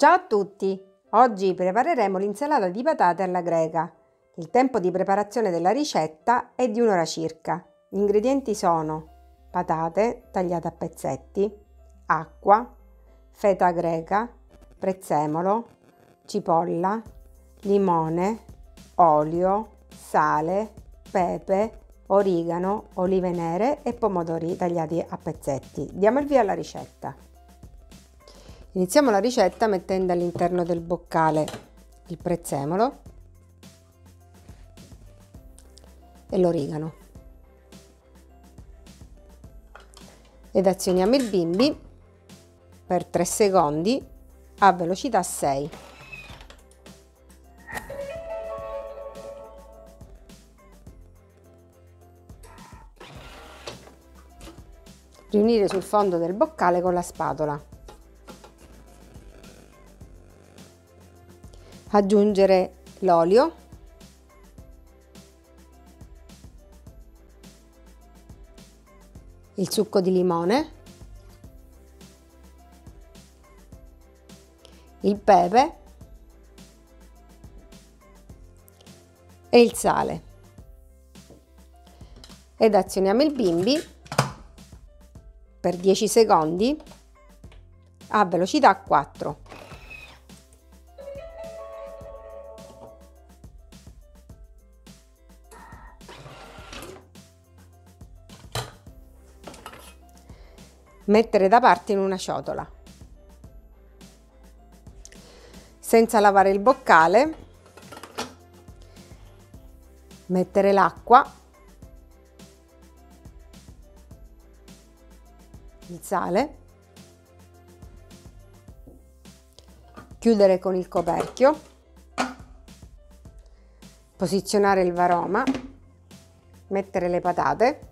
Ciao a tutti! Oggi prepareremo l'insalata di patate alla greca. Il tempo di preparazione della ricetta è di un'ora circa. Gli ingredienti sono patate tagliate a pezzetti, acqua, feta greca, prezzemolo, cipolla, limone, olio, sale, pepe, origano, olive nere e pomodori tagliati a pezzetti. Diamo il via alla ricetta. Iniziamo la ricetta mettendo all'interno del boccale il prezzemolo e l'origano ed azioniamo il bimby per 3 secondi a velocità 6. Riunire sul fondo del boccale con la spatola. Aggiungere l'olio . Il succo di limone . Il pepe e il sale ed azioniamo il bimby per 10 secondi a velocità 4 . Mettere da parte in una ciotola. Senza lavare il boccale, mettere l'acqua, il sale, chiudere con il coperchio, posizionare il varoma, mettere le patate,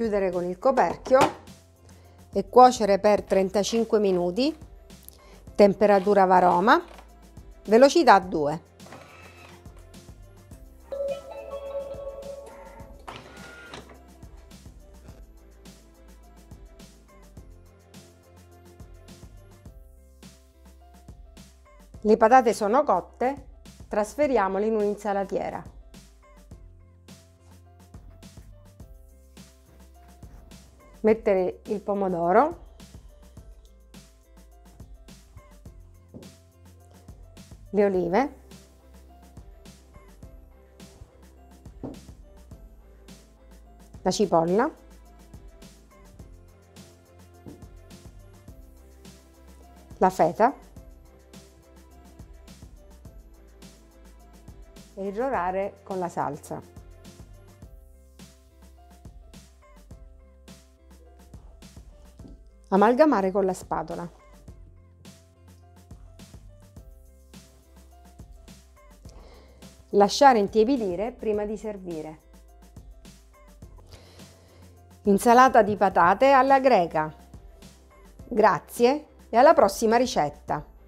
chiudere con il coperchio e cuocere per 35 minuti, temperatura Varoma, velocità 2. Le patate sono cotte, trasferiamole in un'insalatiera. Mettere il pomodoro, le olive, la cipolla, la feta e irrorare con la salsa. Amalgamare con la spatola. Lasciare intiepidire prima di servire. Insalata di patate alla greca. Grazie e alla prossima ricetta!